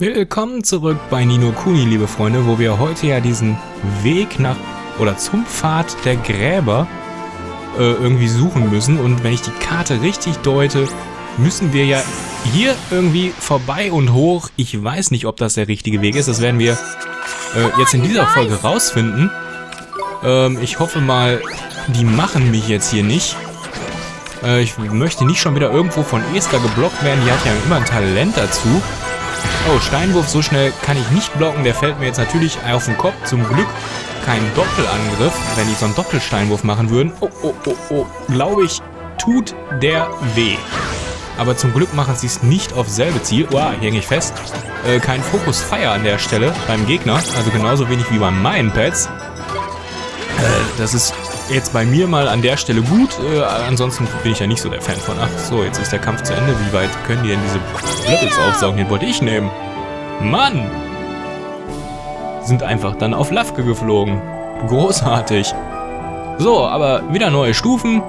Willkommen zurück bei Ni No Kuni, liebe Freunde, wo wir heute ja diesen Weg nach oder zum Pfad der Gräber irgendwie suchen müssen. Und wenn ich die Karte richtig deute, müssen wir ja hier irgendwie vorbei und hoch. Ich weiß nicht, ob das der richtige Weg ist. Das werden wir jetzt in dieser Folge rausfinden. Ich hoffe mal, die machen mich jetzt hier nicht. Ich möchte nicht schon wieder irgendwo von Esther geblockt werden. Die hat ja immer ein Talent dazu. Oh, Steinwurf, so schnell kann ich nicht blocken. Der fällt mir jetzt natürlich auf den Kopf. Zum Glück kein Doppelangriff, wenn die so einen Doppelsteinwurf machen würden. Oh, glaube ich, tut der weh. Aber zum Glück machen sie es nicht auf selbe Ziel. Wow, hier hänge ich fest. Kein Fokus Fire an der Stelle beim Gegner. Also genauso wenig wie bei meinen Pads. Das ist jetzt bei mir mal an der Stelle gut. Ansonsten bin ich ja nicht so der Fan von. Ach so, jetzt ist der Kampf zu Ende. Wie weit können die denn diese Blöckels aufsaugen? Den wollte ich nehmen. Mann! Sind einfach dann auf Lafke geflogen. Großartig. So, aber wieder neue Stufen.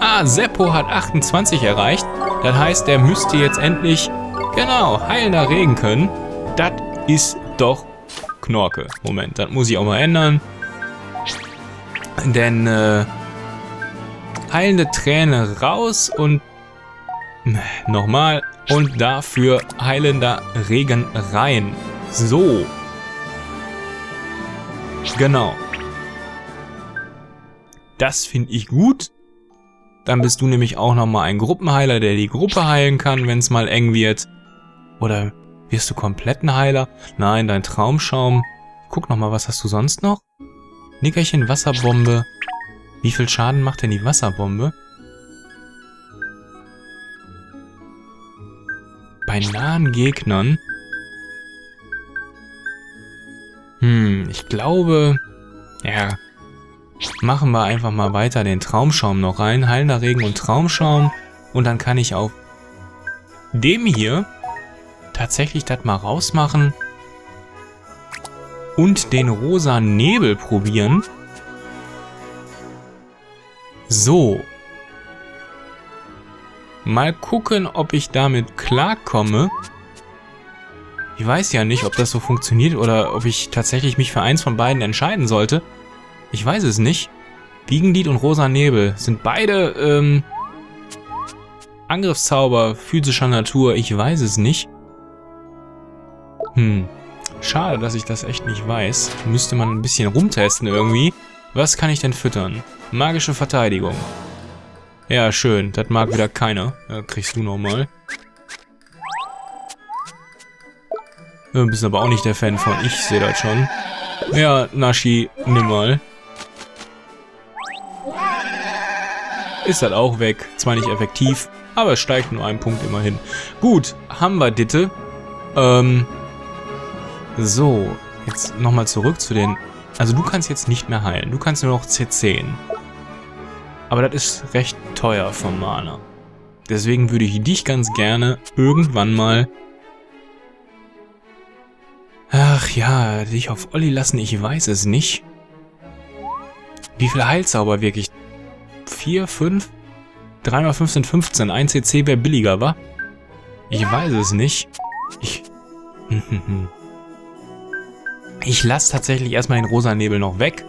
Ah, Seppo hat 28 erreicht. Das heißt, der müsste jetzt endlich, genau, heilender Regen können. Das ist doch Knorke. Moment, das muss ich auch mal ändern. Denn heilende Träne raus und nochmal und dafür heilender Regen rein. So. Genau. Das finde ich gut. Dann bist du nämlich auch nochmal ein Gruppenheiler, der die Gruppe heilen kann, wenn es mal eng wird. Oder wirst du kompletten Heiler? Nein, dein Traumschaum. Guck nochmal, was hast du sonst noch? Nickerchen, Wasserbombe. Wie viel Schaden macht denn die Wasserbombe? Bei nahen Gegnern. Ich glaube... Ja. Machen wir einfach mal weiter den Traumschaum noch rein. Heilender Regen und Traumschaum. Und dann kann ich auf dem hier tatsächlich das mal rausmachen. Und den rosa Nebel probieren. So. Mal gucken, ob ich damit klarkomme. Ich weiß ja nicht, ob das so funktioniert oder ob ich tatsächlich mich für eins von beiden entscheiden sollte. Ich weiß es nicht. Wiegenlied und rosa Nebel sind beide Angriffszauber physischer Natur. Ich weiß es nicht. Schade, dass ich das echt nicht weiß. Müsste man ein bisschen rumtesten irgendwie. Was kann ich denn füttern? Magische Verteidigung. Ja, schön. Das mag wieder keiner. Kriegst du nochmal. Bist aber auch nicht der Fan von. Ich sehe das schon. Ja, Nashi, nimm mal. Ist das auch weg. Zwar nicht effektiv, aber es steigt nur einen Punkt immerhin. Gut, haben wir Ditte. So, jetzt nochmal zurück zu den... Also du kannst jetzt nicht mehr heilen. Du kannst nur noch C10. Aber das ist recht teuer vom Mana. Deswegen würde ich dich ganz gerne irgendwann mal... Ach ja, dich auf Olli lassen, ich weiß es nicht. Wie viele Heilzauber wirklich? 4, 5? 3×5 sind 15. Ein CC wäre billiger, wa? Ich weiß es nicht. Ich lasse tatsächlich erstmal den rosa Nebel noch weg.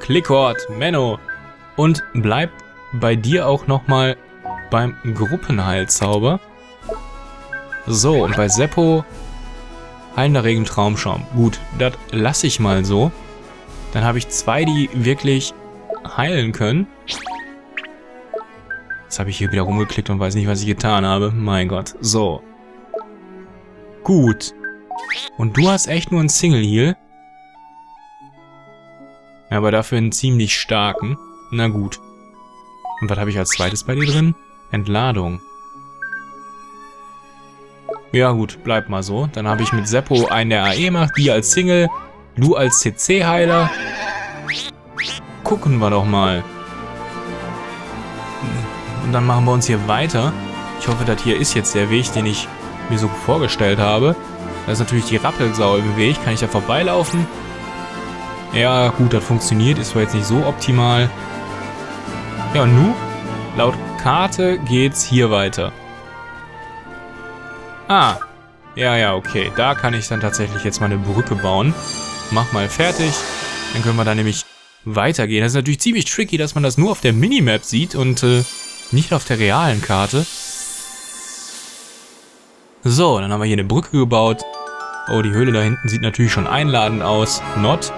Klickort, Menno. Und bleib bei dir auch nochmal beim Gruppenheilzauber. So, und bei Seppo heilender Regen Traumschaum. Gut, das lasse ich mal so. Dann habe ich zwei, die wirklich heilen können. Jetzt habe ich hier wieder rumgeklickt und weiß nicht, was ich getan habe. Mein Gott, so. Gut. Und du hast echt nur einen Single Heal. Aber dafür einen ziemlich starken. Na gut. Und was habe ich als zweites bei dir drin? Entladung. Ja gut, bleib mal so. Dann habe ich mit Seppo einen, der AE macht, die als Single, du als CC-Heiler. Gucken wir doch mal. Und dann machen wir uns hier weiter. Ich hoffe, das hier ist jetzt der Weg, den ich mir so vorgestellt habe. Da ist natürlich die Rappelsau im Weg. Kann ich da vorbeilaufen? Ja, gut, das funktioniert. Ist zwar jetzt nicht so optimal. Ja, und nun? Laut Karte geht's hier weiter. Ah, ja, ja, okay. Da kann ich dann tatsächlich jetzt mal eine Brücke bauen. Mach mal fertig. Dann können wir da nämlich weitergehen. Das ist natürlich ziemlich tricky, dass man das nur auf der Minimap sieht und nicht auf der realen Karte. So, dann haben wir hier eine Brücke gebaut. Oh, die Höhle da hinten sieht natürlich schon einladend aus. Not.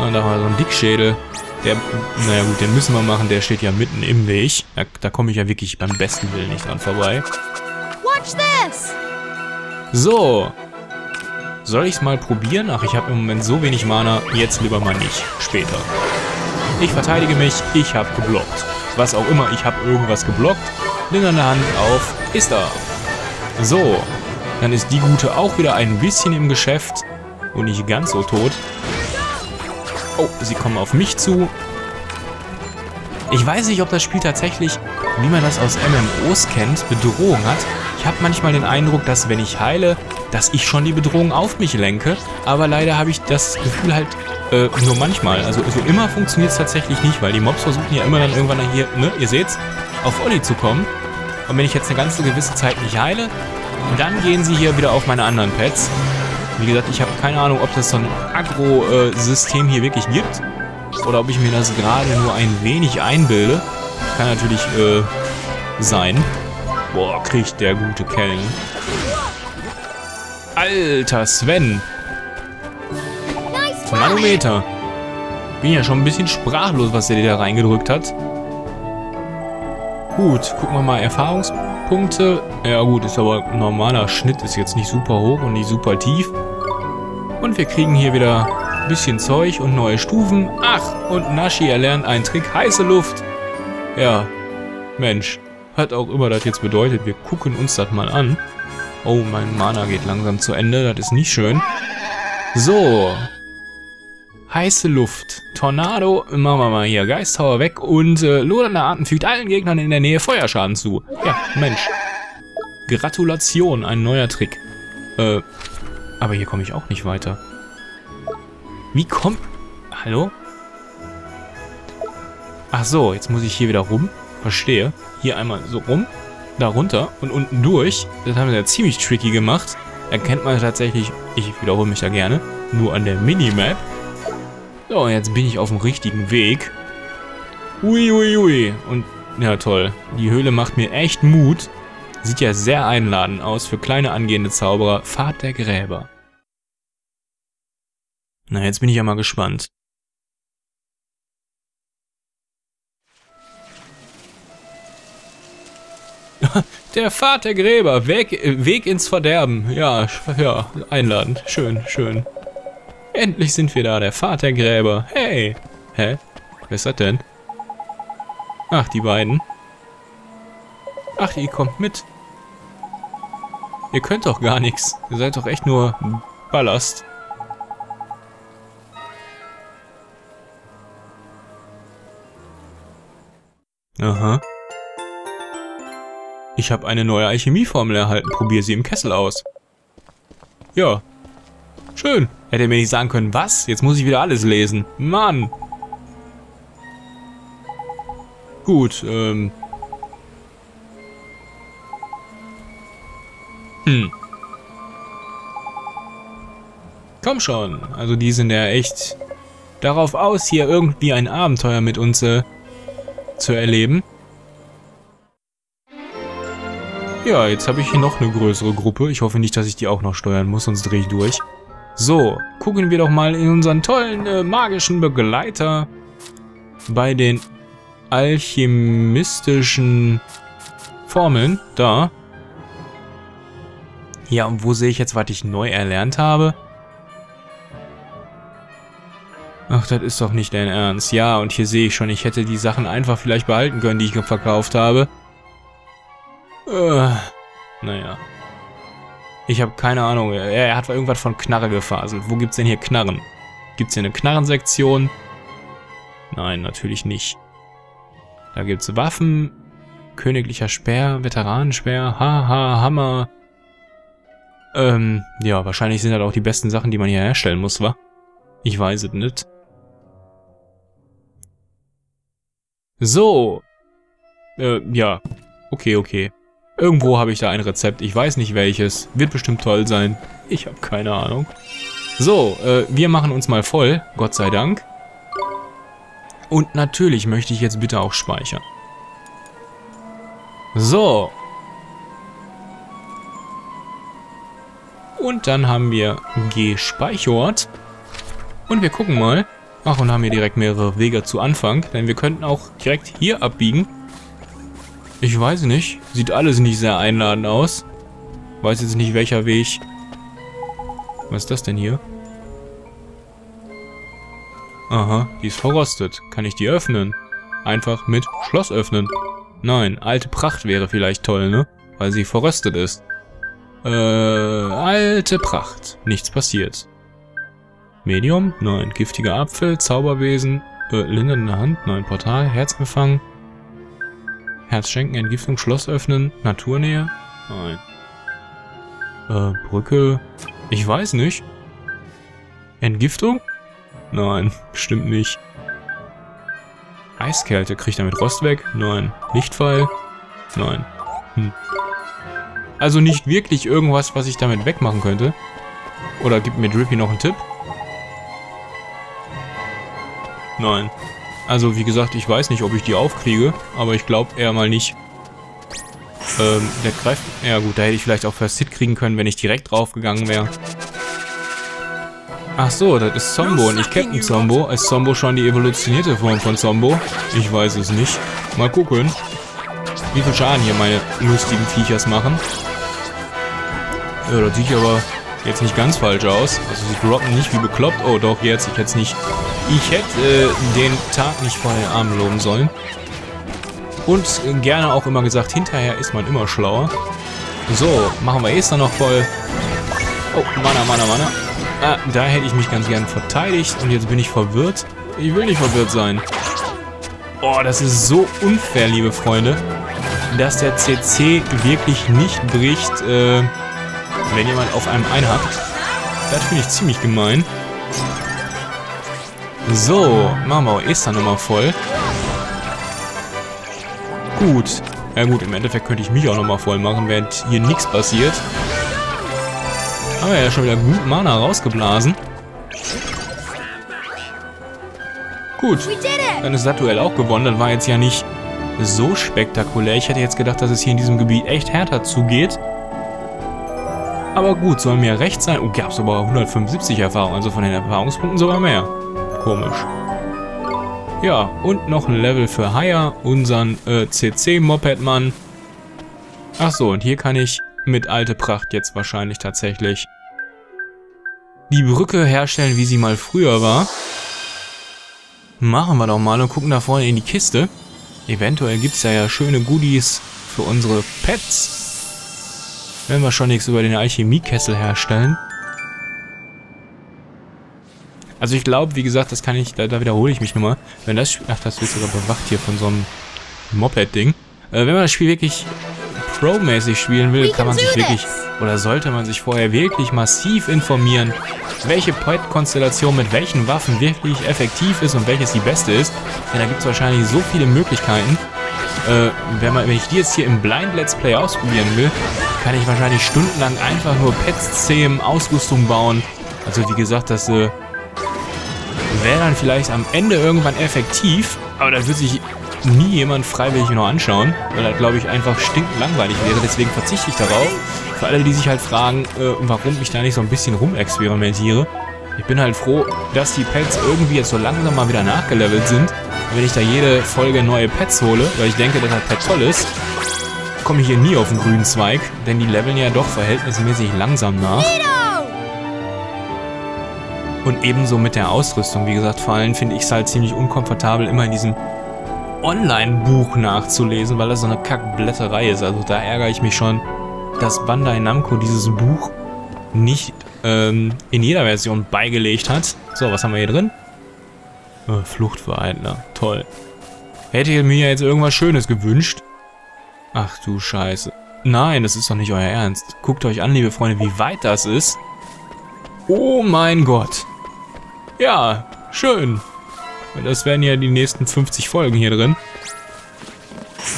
Und da haben wir so einen Dickschädel. Der, naja gut, den müssen wir machen. Der steht ja mitten im Weg. Da komme ich ja wirklich beim besten Willen nicht dran vorbei. Watch this. So. Soll ich es mal probieren? Ach, ich habe im Moment so wenig Mana. Jetzt lieber mal nicht. Später. Ich verteidige mich. Ich habe geblockt. Was auch immer. Ich habe irgendwas geblockt. Lindernde Hand auf Esther. So. Dann ist die Gute auch wieder ein bisschen im Geschäft. Und nicht ganz so tot. Oh, sie kommen auf mich zu. Ich weiß nicht, ob das Spiel tatsächlich, wie man das aus MMOs kennt, Bedrohung hat. Ich habe manchmal den Eindruck, dass wenn ich heile, dass ich schon die Bedrohung auf mich lenke. Aber leider habe ich das Gefühl halt nur manchmal. Also so immer funktioniert es tatsächlich nicht, weil die Mobs versuchen ja immer dann irgendwann hier, ne, ihr seht's, auf Olli zu kommen. Und wenn ich jetzt eine ganze gewisse Zeit nicht heile, dann gehen sie hier wieder auf meine anderen Pets. Wie gesagt, ich habe keine Ahnung, ob das so ein Agro-System hier wirklich gibt. Oder ob ich mir das gerade nur ein wenig einbilde. Kann natürlich sein. Boah, kriegt der gute Kellen. Alter, Sven. Manometer. Bin ja schon ein bisschen sprachlos, was der dir da reingedrückt hat. Gut, gucken wir mal Erfahrungspunkte. Ja gut, ist aber ein normaler Schnitt. Ist jetzt nicht super hoch und nicht super tief. Und wir kriegen hier wieder ein bisschen Zeug und neue Stufen. Ach, und Nashi erlernt einen Trick. Heiße Luft. Ja, Mensch. Hat auch immer das jetzt bedeutet. Wir gucken uns das mal an. Oh, mein Mana geht langsam zu Ende. Das ist nicht schön. So. Heiße Luft. Tornado. Machen wir mal hier Geisthauer weg. Und lodernde Arten fügt allen Gegnern in der Nähe Feuerschaden zu. Ja, Mensch. Gratulation, ein neuer Trick. Aber hier komme ich auch nicht weiter. Wie kommt... Hallo? Ach so, jetzt muss ich hier wieder rum. Verstehe. Hier einmal so rum, da runter und unten durch. Das haben wir ja ziemlich tricky gemacht. Erkennt man tatsächlich, ich wiederhole mich da gerne, nur an der Minimap. So, jetzt bin ich auf dem richtigen Weg. Ui, ui, ui. Und, ja toll. Die Höhle macht mir echt Mut. Sieht ja sehr einladend aus für kleine angehende Zauberer. Pfad der Gräber. Na, jetzt bin ich ja mal gespannt. Der Pfad der Gräber. Weg ins Verderben. Ja, ja, einladend. Schön, schön. Endlich sind wir da, der Pfad der Gräber. Hey! Hä? Wer ist das denn? Ach, die beiden. Ach, ihr kommt mit. Ihr könnt doch gar nichts. Ihr seid doch echt nur Ballast. Aha. Ich habe eine neue Alchemieformel erhalten. Probier sie im Kessel aus. Ja. Schön. Hätte er mir nicht sagen können, was? Jetzt muss ich wieder alles lesen. Mann. Gut, Komm schon. Also die sind ja echt darauf aus, hier irgendwie ein Abenteuer mit uns zu erleben. Ja, jetzt habe ich hier noch eine größere Gruppe. Ich hoffe nicht, dass ich die auch noch steuern muss, sonst drehe ich durch. So, gucken wir doch mal in unseren tollen magischen Begleiter bei den alchemistischen Formeln. Da. Ja, und wo sehe ich jetzt, was ich neu erlernt habe? Ach, das ist doch nicht dein Ernst. Ja, und hier sehe ich schon, ich hätte die Sachen einfach vielleicht behalten können, die ich verkauft habe. Naja. Ich habe keine Ahnung. Er hat irgendwas von Knarre gefaselt. Wo gibt's denn hier Knarren? Gibt's hier eine Knarrensektion? Nein, natürlich nicht. Da gibt's Waffen, königlicher Speer, Veteranenspeer, haha, Hammer. Ja, wahrscheinlich sind das auch die besten Sachen, die man hier herstellen muss, wa? Ich weiß es nicht. So. Ja. Okay, okay. Irgendwo habe ich da ein Rezept. Ich weiß nicht welches. Wird bestimmt toll sein. Ich habe keine Ahnung. So, wir machen uns mal voll. Gott sei Dank. Und natürlich möchte ich jetzt bitte auch speichern. So. Und dann haben wir gespeichert. Und wir gucken mal. Ach, und haben hier direkt mehrere Wege zu Anfang. Denn wir könnten auch direkt hier abbiegen. Ich weiß nicht. Sieht alles nicht sehr einladend aus. Weiß jetzt nicht, welcher Weg. Was ist das denn hier? Aha, die ist verrostet. Kann ich die öffnen? Einfach mit Schloss öffnen. Nein, alte Pracht wäre vielleicht toll, ne? Weil sie verrostet ist. Alte Pracht. Nichts passiert. Medium? Nein. Giftiger Apfel, Zauberwesen, lindernde Hand? Nein. Portal, Herzempfang. Herz schenken, Entgiftung, Schloss öffnen, Naturnähe? Nein. Brücke? Ich weiß nicht. Entgiftung? Nein, bestimmt nicht. Eiskälte, kriegt damit Rost weg? Nein. Lichtpfeil? Nein. Hm. Also nicht wirklich irgendwas, was ich damit wegmachen könnte. Oder gibt mir Drippy noch einen Tipp? Nein. Also wie gesagt, ich weiß nicht, ob ich die aufkriege, aber ich glaube eher mal nicht. Der greift... Ja gut, da hätte ich vielleicht auch First Hit kriegen können, wenn ich direkt draufgegangen wäre. Ach so, das ist Zombo und ich Captain Zombo. Ist Zombo schon die evolutionierte Form von Zombo? Ich weiß es nicht. Mal gucken, wie viel Schaden hier meine lustigen Viechers machen. Ja, das sieht aber jetzt nicht ganz falsch aus. Also sie droppen nicht wie bekloppt. Oh doch, jetzt, ich hätte es nicht... Ich hätte den Tag nicht vor den Armen loben sollen. Und gerne auch immer gesagt, hinterher ist man immer schlauer. So, machen wir Esther noch voll. Oh, Mana. Ah, da hätte ich mich ganz gern verteidigt. Und jetzt bin ich verwirrt. Ich will nicht verwirrt sein. Oh, das ist so unfair, liebe Freunde. Dass der CC wirklich nicht bricht, wenn jemand auf einem einhackt. Das finde ich ziemlich gemein. So, machen wir auch Esther nochmal voll. Gut. Ja gut, im Endeffekt könnte ich mich auch nochmal voll machen, während hier nichts passiert. Haben wir ja schon wieder gut Mana rausgeblasen. Gut, dann ist das Duell auch gewonnen. Das war jetzt ja nicht so spektakulär. Ich hätte jetzt gedacht, dass es hier in diesem Gebiet echt härter zugeht. Aber gut, soll mir recht sein. Oh, gab es aber 175 Erfahrungen, also von den Erfahrungspunkten sogar mehr. Komisch. Ja, und noch ein Level für Haya, unseren CC-Moped-Mann. Ach so, und hier kann ich mit alte Pracht jetzt wahrscheinlich tatsächlich die Brücke herstellen, wie sie mal früher war. Machen wir doch mal und gucken da vorne in die Kiste. Eventuell gibt es ja schöne Goodies für unsere Pets. Wenn wir schon nichts über den Alchemiekessel herstellen. Also ich glaube, wie gesagt, das kann ich, da wiederhole ich mich nochmal. Wenn das Spiel, ach, das wird sogar bewacht hier von so einem Moped-Ding. Wenn man das Spiel wirklich pro-mäßig spielen will, kann man sich wirklich, oder sollte man sich vorher wirklich massiv informieren, welche Pet-Konstellation mit welchen Waffen wirklich effektiv ist und welches die beste ist. Denn da gibt es wahrscheinlich so viele Möglichkeiten. Wenn ich die jetzt hier im Blind Let's Play ausprobieren will, kann ich wahrscheinlich stundenlang einfach nur Pets zähmen, Ausrüstung bauen. Also wie gesagt, das, wäre dann vielleicht am Ende irgendwann effektiv, aber da wird sich nie jemand freiwillig noch anschauen, weil das, glaube ich, einfach stinkend langweilig wäre, deswegen verzichte ich darauf. Für alle, die sich halt fragen, warum ich da nicht so ein bisschen rumexperimentiere. Ich bin halt froh, dass die Pets irgendwie jetzt so langsam mal wieder nachgelevelt sind. Und wenn ich da jede Folge neue Pets hole, weil ich denke, dass das Pet toll ist, komme ich hier nie auf den grünen Zweig, denn die leveln ja doch verhältnismäßig langsam nach. Und ebenso mit der Ausrüstung, wie gesagt, vor allem finde ich es halt ziemlich unkomfortabel, immer in diesem Online-Buch nachzulesen, weil das so eine Kackblätterei ist. Also da ärgere ich mich schon, dass Bandai Namco dieses Buch nicht in jeder Version beigelegt hat. So, was haben wir hier drin? Flucht für Eidler. Toll. Hätte ich mir jetzt irgendwas Schönes gewünscht. Ach du Scheiße. Nein, das ist doch nicht euer Ernst. Guckt euch an, liebe Freunde, wie weit das ist. Oh mein Gott. Ja, schön. Das wären ja die nächsten 50 Folgen hier drin.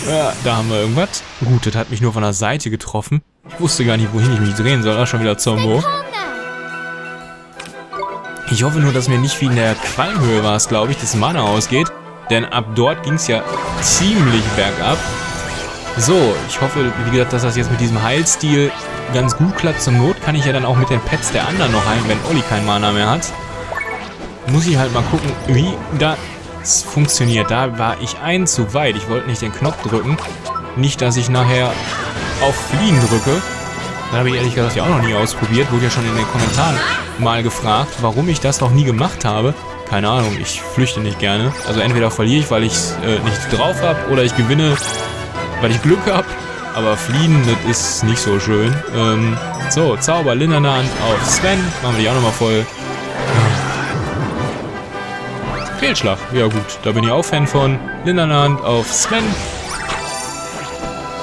Ja, da haben wir irgendwas. Gut, das hat mich nur von der Seite getroffen. Ich wusste gar nicht, wohin ich mich drehen soll. Ach, schon wieder Zombo. Ich hoffe nur, dass mir nicht wie in der Qualmhöhe war es, glaube ich, das Mana ausgeht. Denn ab dort ging es ja ziemlich bergab. So, ich hoffe, wie gesagt, dass das jetzt mit diesem Heilstil ganz gut klappt. Zur Not kann ich ja dann auch mit den Pets der anderen noch heilen, wenn Olli kein Mana mehr hat. Muss ich halt mal gucken, wie das funktioniert. Da war ich ein zu weit. Ich wollte nicht den Knopf drücken. Nicht, dass ich nachher auf Fliehen drücke. Da habe ich ehrlich gesagt ja auch noch nie ausprobiert. Wurde ja schon in den Kommentaren mal gefragt, warum ich das noch nie gemacht habe. Keine Ahnung, ich flüchte nicht gerne. Also entweder verliere ich, weil ich es nicht drauf habe, oder ich gewinne, weil ich Glück habe. Aber fliehen, das ist nicht so schön. So, Zauber, Linderhand auf Sven. Machen wir die auch nochmal voll. Fehlschlag. Ja gut, da bin ich auch Fan von. Linderhand auf Sven.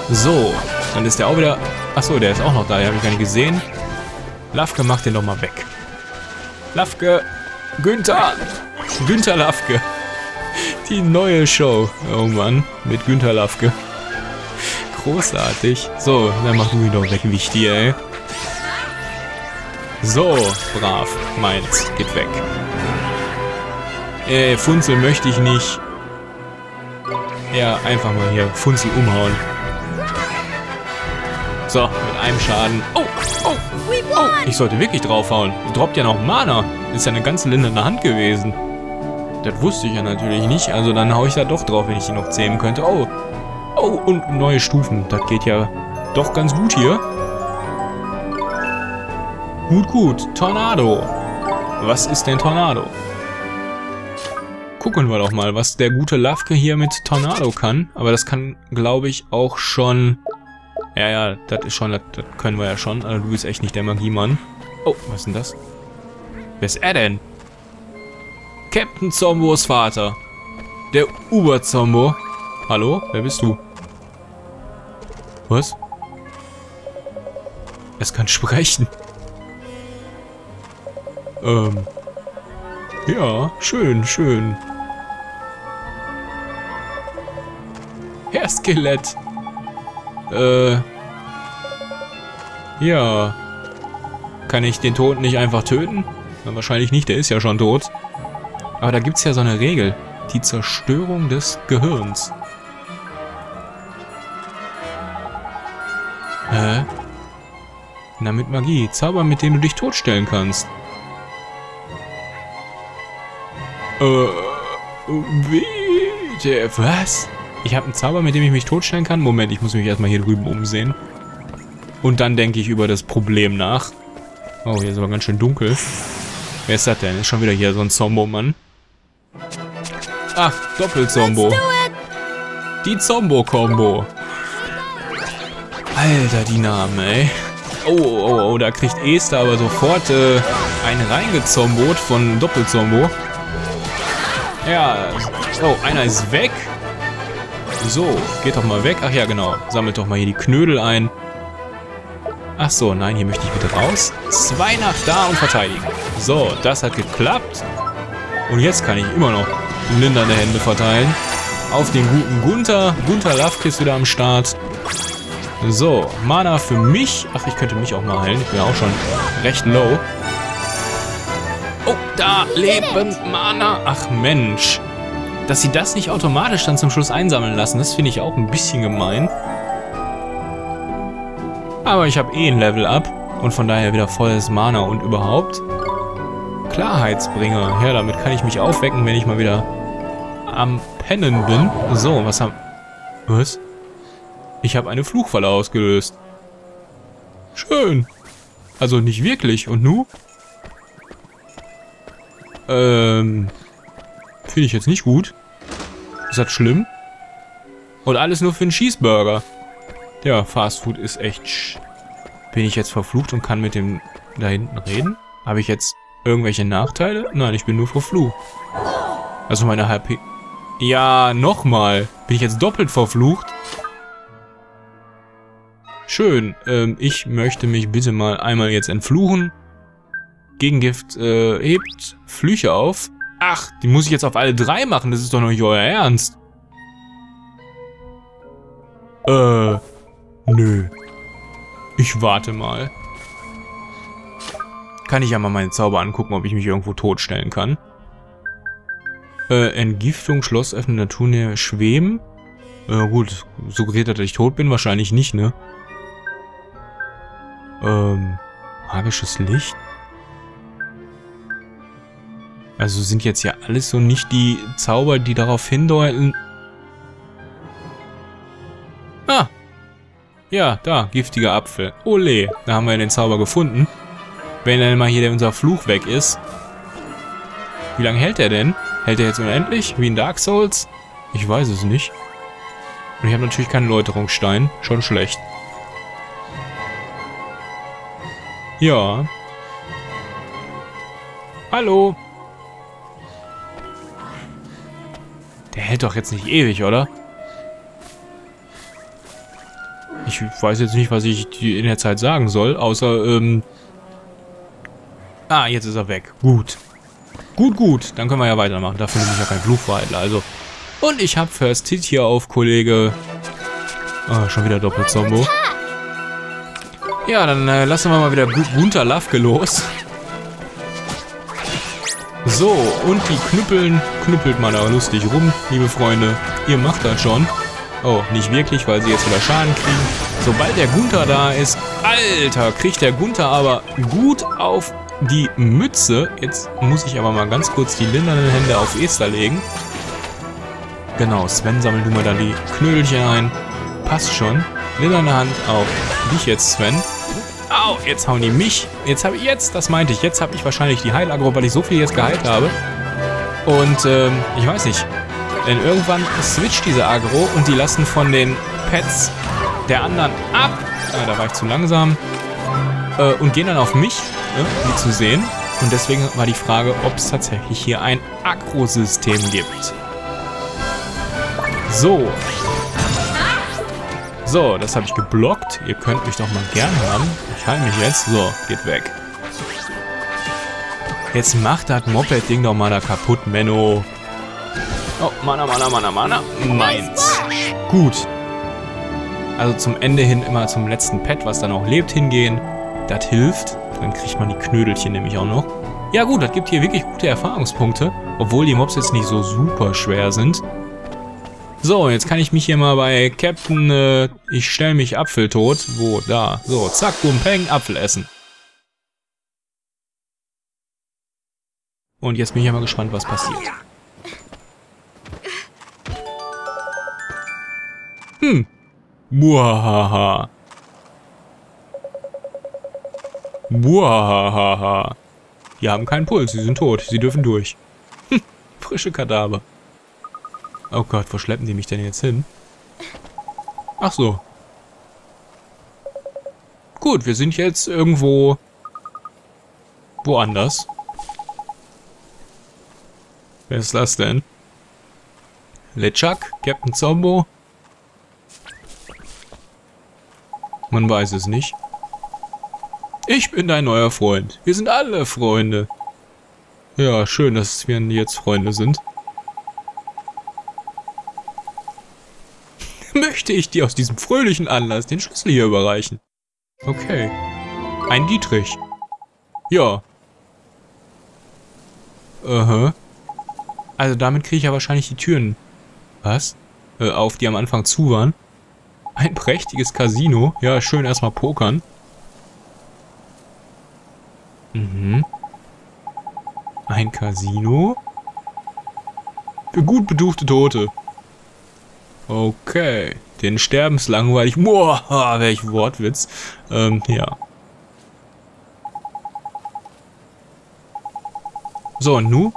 So, dann ist der auch wieder... Achso, der ist auch noch da, den habe ich gar nicht gesehen. Lafke macht den doch mal weg. Lafke... Günther! Günther Lafke. Die neue Show. Oh Mann, mit Günther Lafke. Großartig. So, dann mach du ihn doch weg, wichtig, ey. So, brav. Meins, geht weg. Funzel möchte ich nicht. Ja, einfach mal hier Funzel umhauen. So, mit einem Schaden. Oh, oh, oh. Ich sollte wirklich draufhauen. Droppt ja noch Mana. Ist ja eine ganze Linde in der Hand gewesen. Das wusste ich ja natürlich nicht. Also dann haue ich da doch drauf, wenn ich die noch zähmen könnte. Oh, oh, und neue Stufen. Das geht ja doch ganz gut hier. Gut, gut. Tornado. Was ist denn Tornado? Gucken wir doch mal, was der gute Lafke hier mit Tornado kann. Aber das kann, glaube ich, auch schon... Ja, ja, das ist schon, das können wir ja schon. Also du bist echt nicht der Magiemann. Oh, was ist denn das? Wer ist er denn? Captain Zombos Vater. Der Uber Zombo. Hallo? Wer bist du? Was? Es kann sprechen. Ja, schön, schön. Herr Skelett. Ja. Kann ich den Toten nicht einfach töten? Na, wahrscheinlich nicht, der ist ja schon tot. Aber da gibt's ja so eine Regel. Die Zerstörung des Gehirns. Hä? Na, mit Magie. Zauber, mit dem du dich totstellen kannst. Wie? Was? Ich habe einen Zauber, mit dem ich mich totstellen kann. Moment, ich muss mich erstmal hier drüben umsehen. Und dann denke ich über das Problem nach. Oh, hier ist aber ganz schön dunkel. Wer ist das denn? Ist schon wieder hier so ein Zombo-Mann. Ach, Doppelzombo. Die Zombo-Kombo. Alter, die Namen, ey. Oh, oh, oh, da kriegt Esther aber sofort einen reingezombot von Doppelzombo. Ja, oh, einer ist weg. So, geht doch mal weg. Ach ja, genau. Sammelt doch mal hier die Knödel ein. Ach so, nein, hier möchte ich bitte raus. Zwei nach da und verteidigen. So, das hat geklappt. Und jetzt kann ich immer noch lindernde Hände verteilen. Auf den guten Gunther. Gunther Lafke ist wieder am Start. So, Mana für mich. Ach, ich könnte mich auch mal heilen. Ich bin auch schon recht low. Oh, da leben Mana. Ach, Mensch. Dass sie das nicht automatisch dann zum Schluss einsammeln lassen, das finde ich auch ein bisschen gemein. Aber ich habe eh ein Level Up und von daher wieder volles Mana und überhaupt. Klarheitsbringer. Ja, damit kann ich mich aufwecken, wenn ich mal wieder am Pennen bin. So, was haben... Was? Ich habe eine Fluchfalle ausgelöst. Schön. Also nicht wirklich. Und nu? Finde ich jetzt nicht gut. Ist das schlimm? Und alles nur für einen Cheeseburger. Ja, Fast Food ist echt... Bin ich jetzt verflucht und kann mit dem da hinten reden? Habe ich jetzt irgendwelche Nachteile? Nein, ich bin nur verflucht. Also meine HP... Ja, nochmal. Bin ich jetzt doppelt verflucht? Schön. Ich möchte mich bitte mal einmal jetzt entfluchen. Gegengift hebt Flüche auf. Ach, die muss ich jetzt auf alle drei machen, das ist doch noch nicht euer Ernst. Nö. Ich warte mal. Kann ich ja mal meine Zauber angucken, ob ich mich irgendwo totstellen kann. Entgiftung, Schloss öffnen, Naturnähe, Schweben. Gut, suggeriert, dass ich tot bin? Wahrscheinlich nicht, ne? Magisches Licht? Also sind jetzt ja alles so nicht die Zauber, die darauf hindeuten... Ah! Ja, da, giftiger Apfel. Ole, da haben wir den Zauber gefunden. Wenn dann mal hier unser Fluch weg ist. Wie lange hält er denn? Hält er jetzt unendlich? Wie in Dark Souls? Ich weiß es nicht. Und ich habe natürlich keinen Läuterungsstein. Schon schlecht. Ja. Hallo. Der hält doch jetzt nicht ewig, oder? Ich weiß jetzt nicht, was ich in der Zeit sagen soll, außer, Ah, jetzt ist er weg. Gut. Gut, gut. Dann können wir ja weitermachen. Dafür nehme ich ja keinen Blutverheidler, also... Und ich habe First Hit hier auf Kollege... Ah, schon wieder Doppelzombo. Ja, dann lassen wir mal wieder Günther Lafke los. So, und die Knüppeln... Knüppelt man da lustig rum, liebe Freunde. Ihr macht das schon. Oh, nicht wirklich, weil sie jetzt wieder Schaden kriegen. Sobald der Günther da ist... Alter, kriegt der Günther aber gut auf die Mütze. Jetzt muss ich aber mal ganz kurz die lindernden Hände auf Esther legen. Genau, Sven, sammel du mal dann die Knödelchen ein. Passt schon. Linderne Hand auf dich jetzt, Sven. Au, jetzt hauen die mich. Das meinte ich, jetzt habe ich wahrscheinlich die Heilagro, weil ich so viel jetzt geheilt habe. Und, ich weiß nicht. Denn irgendwann switcht diese Agro und die lassen von den Pets der anderen ab. Da war ich zu langsam. Und gehen dann auf mich, wie zu sehen. Und deswegen war die Frage, ob es tatsächlich hier ein Agro-System gibt. So. So, das habe ich geblockt. Ihr könnt mich doch mal gern haben. Ich heile mich jetzt. So, geht weg. Jetzt macht das Moped-Ding doch mal da kaputt, Menno. Oh, Mana. Meins. Gut. Also zum Ende hin immer zum letzten Pet, was dann auch lebt, hingehen. Das hilft. Dann kriegt man die Knödelchen nämlich auch noch. Ja gut, das gibt hier wirklich gute Erfahrungspunkte. Obwohl die Mobs jetzt nicht so super schwer sind. So, jetzt kann ich mich hier mal bei Captain... ich stelle mich apfeltot. Wo? Da. So, zack, boom, peng, Apfel essen. Und jetzt bin ich aber gespannt, was passiert. Hm. Buahaha. Buahaha. Die haben keinen Puls, sie sind tot, sie dürfen durch. Hm, frische Kadaver. Oh Gott, wo schleppen die mich denn jetzt hin? Ach so. Gut, wir sind jetzt irgendwo... woanders. Wer ist das denn? Lechak? Captain Zombo? Man weiß es nicht. Ich bin dein neuer Freund. Wir sind alle Freunde. Ja, schön, dass wir jetzt Freunde sind. Möchte ich dir aus diesem fröhlichen Anlass den Schlüssel hier überreichen. Okay. Ein Dietrich. Ja. Aha. Also damit kriege ich ja wahrscheinlich die Türen. Was? Auf, die am Anfang zu waren. Ein prächtiges Casino. Ja, schön erstmal pokern. Mhm. Ein Casino. Für gut beduchte Tote. Okay. Den sterbenslangweilig. Boah, welch Wortwitz. Ja. So, und nu?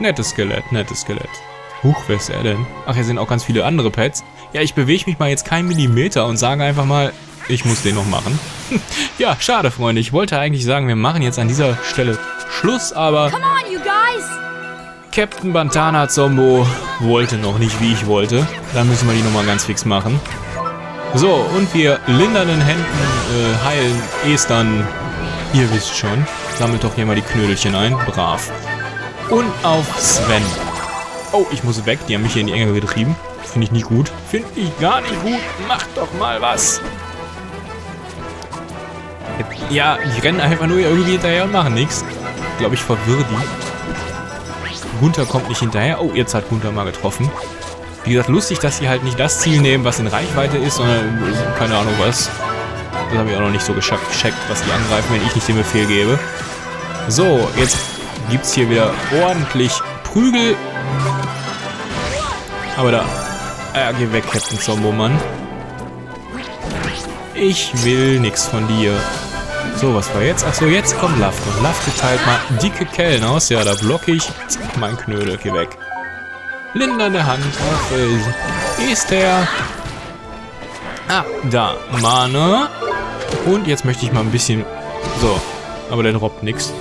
Nettes Skelett, nettes Skelett. Huch, wer ist er denn? Ach, hier sind auch ganz viele andere Pets. Ja, ich bewege mich mal jetzt keinen Millimeter und sage einfach mal, ich muss den noch machen. Ja, schade, Freunde. Ich wollte eigentlich sagen, wir machen jetzt an dieser Stelle Schluss, aber... Come on, you guys! Captain Bantana Zombo wollte noch nicht, wie ich wollte. Dann müssen wir die nochmal ganz fix machen. So, und wir lindernden Händen heilen Estern. Ihr wisst schon. Sammelt doch hier mal die Knödelchen ein. Brav. Und auf Sven. Oh, ich muss weg. Die haben mich hier in die Enge getrieben. Finde ich nicht gut. Finde ich gar nicht gut. Mach doch mal was. Ja, die rennen einfach nur irgendwie hinterher und machen nichts. Ich glaube, ich verwirre die. Gunther kommt nicht hinterher. Oh, jetzt hat Gunther mal getroffen. Wie gesagt, lustig, dass sie halt nicht das Ziel nehmen, was in Reichweite ist, sondern keine Ahnung was. Das habe ich auch noch nicht so gecheckt, was die angreifen, wenn ich nicht den Befehl gebe. So, jetzt gibt es hier wieder ordentlich Prügel. Aber da... geh weg, Captain Zombo, Mann. Ich will nichts von dir. So, was war jetzt? Achso, jetzt kommt Lafke. Lafke teilt mal dicke Kellen aus. Ja, da blocke ich. Zack, mein Knödel, geh weg. Lindernde Hand auf Esther. Ah, da. Mana. Und jetzt möchte ich mal ein bisschen... So, aber der droppt nix.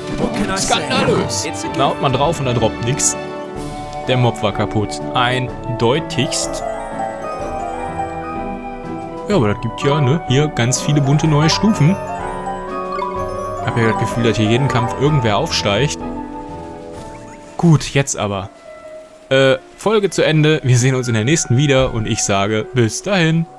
Skandalös. Da haut man drauf und da droppt nix. Der Mob war kaputt. Eindeutigst. Ja, aber das gibt ja, ne, hier ganz viele bunte neue Stufen. Ich habe ja das Gefühl, dass hier jeden Kampf irgendwer aufsteigt. Gut, jetzt aber. Folge zu Ende. Wir sehen uns in der nächsten wieder und ich sage bis dahin.